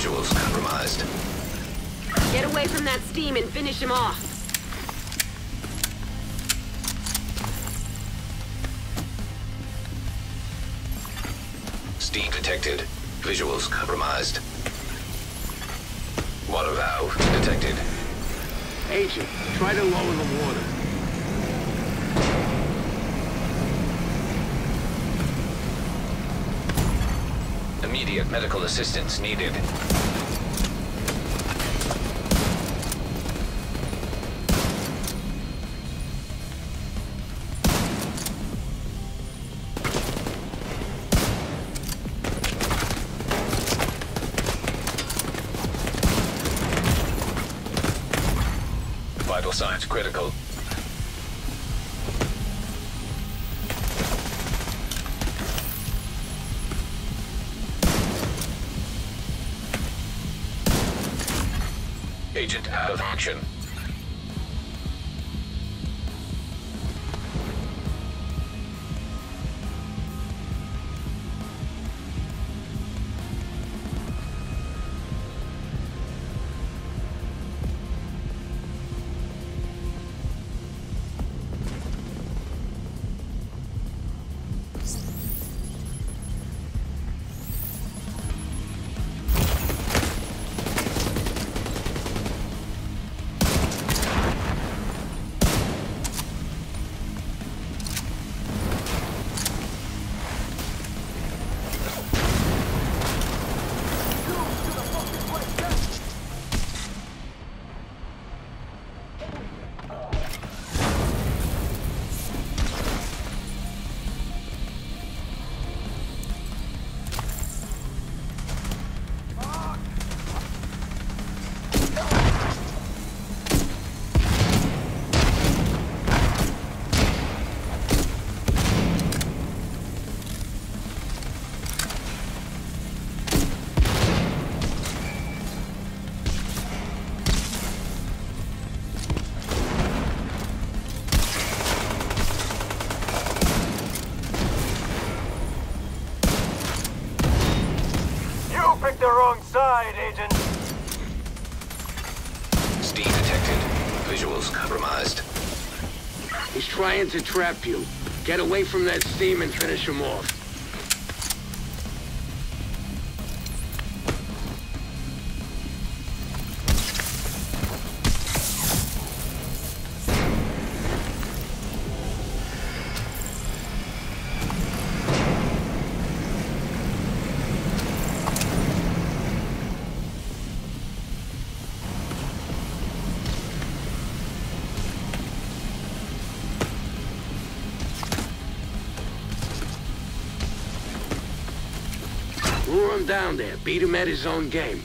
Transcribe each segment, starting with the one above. Visuals compromised. Get away from that steam and finish him off. Steam detected. Visuals compromised. Water valve detected. Agent, try to lower the water. Immediate medical assistance needed. Vital signs critical. Agent out of action. Agent. Steam detected. Visuals compromised. He's trying to trap you. Get away from that steam and finish him off. Lure him down there. Beat him at his own game.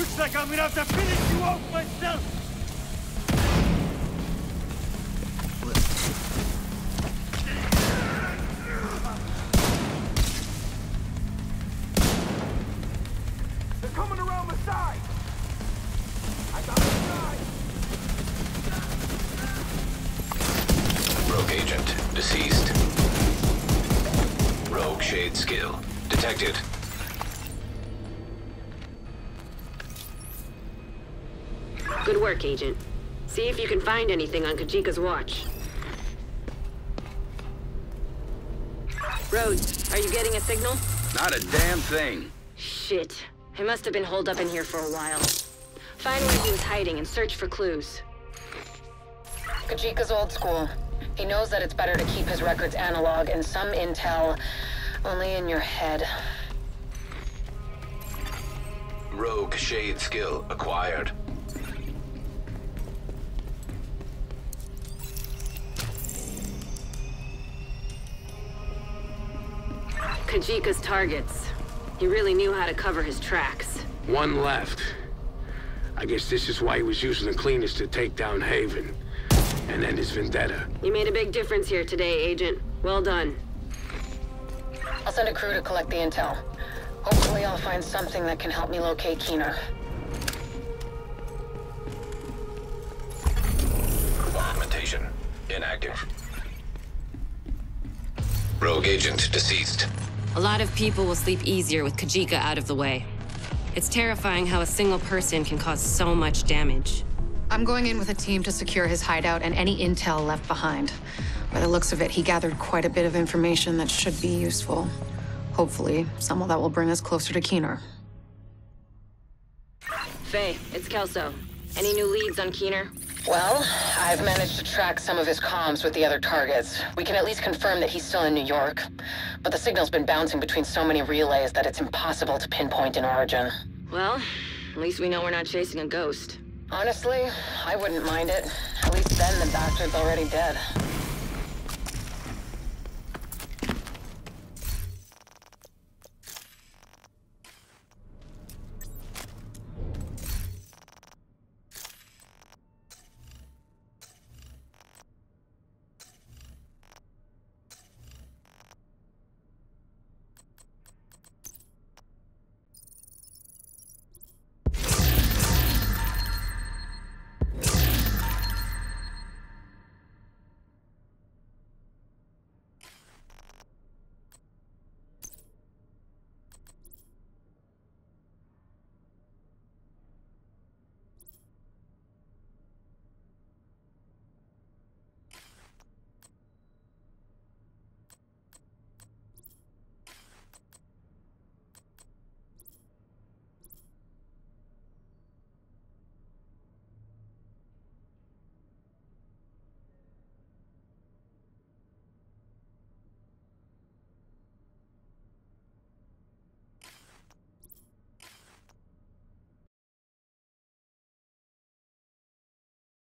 Looks like I'm gonna have to finish you off myself! Good work, Agent. See if you can find anything on Kajika's watch. Rhodes, are you getting a signal? Not a damn thing. Shit. I must have been holed up in here for a while. Find where he was hiding and search for clues. Kajika's old school. He knows that it's better to keep his records analog and some intel only in your head. Rogue shade skill acquired. Kajika's targets. He really knew how to cover his tracks. One left. I guess this is why he was using the cleaners to take down Haven. And then his vendetta. You made a big difference here today, Agent. Well done. I'll send a crew to collect the intel. Hopefully I'll find something that can help me locate Keener. Augmentation inactive. Rogue agent deceased. A lot of people will sleep easier with Kajika out of the way. It's terrifying how a single person can cause so much damage. I'm going in with a team to secure his hideout and any intel left behind. By the looks of it, he gathered quite a bit of information that should be useful. Hopefully, some of that will bring us closer to Keener. Faye, it's Kelso. Any new leads on Keener? Well, I've managed to track some of his comms with the other targets. We can at least confirm that he's still in New York, but the signal's been bouncing between so many relays that it's impossible to pinpoint an origin. Well, at least we know we're not chasing a ghost. Honestly, I wouldn't mind it. At least then the doctor's already dead.